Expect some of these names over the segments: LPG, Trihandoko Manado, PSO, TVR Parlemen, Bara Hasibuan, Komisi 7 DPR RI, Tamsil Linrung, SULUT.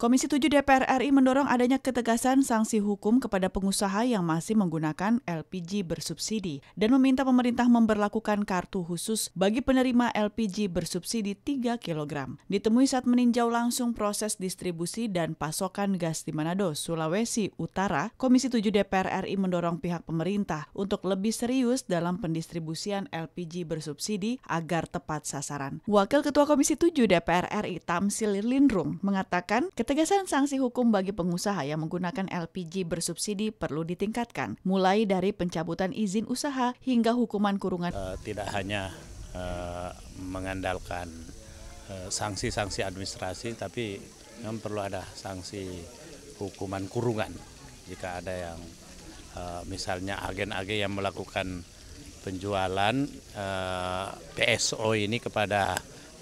Komisi 7 DPR RI mendorong adanya ketegasan sanksi hukum kepada pengusaha yang masih menggunakan LPG bersubsidi dan meminta pemerintah memberlakukan kartu khusus bagi penerima LPG bersubsidi 3 kg. Ditemui saat meninjau langsung proses distribusi dan pasokan gas di Manado, Sulawesi Utara, Komisi 7 DPR RI mendorong pihak pemerintah untuk lebih serius dalam pendistribusian LPG bersubsidi agar tepat sasaran. Wakil Ketua Komisi 7 DPR RI, Tamsil Linrung, mengatakan ketegasan sanksi hukum bagi pengusaha yang menggunakan LPG bersubsidi perlu ditingkatkan, mulai dari pencabutan izin usaha hingga hukuman kurungan. Tidak hanya mengandalkan sanksi-sanksi administrasi, tapi memang perlu ada sanksi hukuman kurungan jika ada yang misalnya agen-agen yang melakukan penjualan PSO ini kepada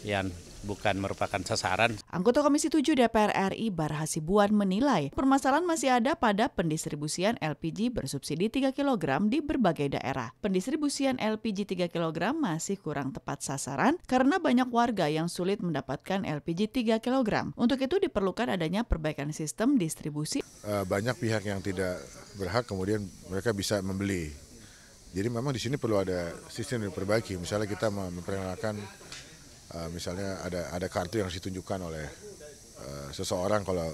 yang bukan merupakan sasaran. Anggota Komisi 7 DPR RI Bara Hasibuan menilai permasalahan masih ada pada pendistribusian LPG bersubsidi 3 kg di berbagai daerah. Pendistribusian LPG 3 kg masih kurang tepat sasaran karena banyak warga yang sulit mendapatkan LPG 3 kg. Untuk itu diperlukan adanya perbaikan sistem distribusi. Banyak pihak yang tidak berhak kemudian mereka bisa membeli. Jadi memang di sini perlu ada sistem yang diperbaiki. Misalnya kita memperkenalkan misalnya ada kartu yang harus ditunjukkan oleh seseorang kalau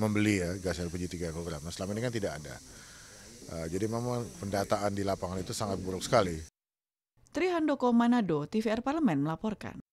membeli gas LPG 3 kg. Nah, selama ini kan tidak ada. Jadi memang pendataan di lapangan itu sangat buruk sekali. Trihandoko Manado, TVR Parlemen melaporkan.